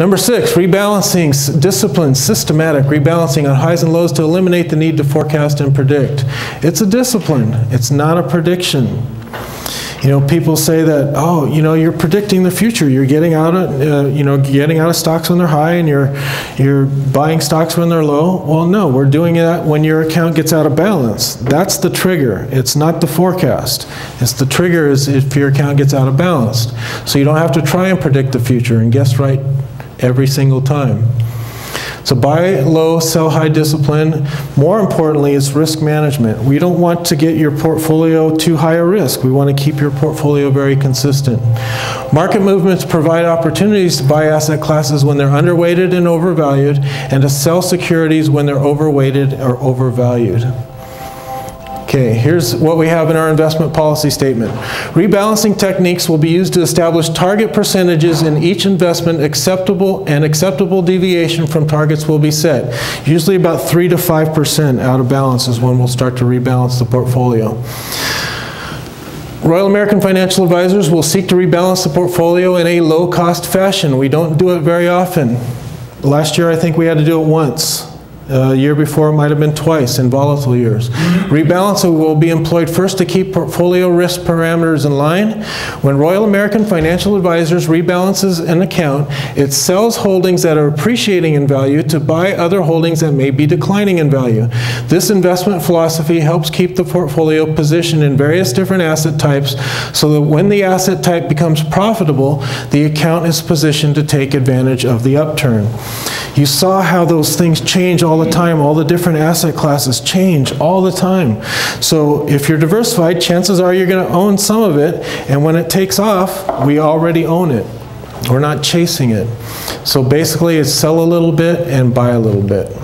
Number six, rebalancing, discipline, systematic rebalancing on highs and lows to eliminate the need to forecast and predict. It's a discipline, it's not a prediction. You know, people say that, oh, you know, you're predicting the future. You're getting out of, getting out of stocks when they're high, and you're buying stocks when they're low. Well, no, we're doing that when your account gets out of balance. That's the trigger. It's not the forecast. It's the trigger is if your account gets out of balance. So you don't have to try and predict the future and guess right every single time. So buy low, sell high discipline. More importantly, it's risk management. We don't want to get your portfolio too high a risk. We want to keep your portfolio very consistent. Market movements provide opportunities to buy asset classes when they're underweighted and overvalued, and to sell securities when they're overweighted or overvalued. Okay, here's what we have in our investment policy statement. Rebalancing techniques will be used to establish target percentages in each investment. Acceptable deviation from targets will be set. Usually about 3 to 5% out of balance is when we'll start to rebalance the portfolio. Royal American Financial Advisors will seek to rebalance the portfolio in a low-cost fashion. We don't do it very often. Last year I think we had to do it once. Year before it might have been twice in volatile years. Rebalancing will be employed first to keep portfolio risk parameters in line. When Royal American Financial Advisors rebalances an account, it sells holdings that are appreciating in value to buy other holdings that may be declining in value. This investment philosophy helps keep the portfolio positioned in various different asset types so that when the asset type becomes profitable, the account is positioned to take advantage of the upturn. You saw how those things change all the time. All the different asset classes change all the time. So if you're diversified, chances are you're going to own some of it, and when it takes off, we already own it. We're not chasing it. So basically, it's sell a little bit and buy a little bit.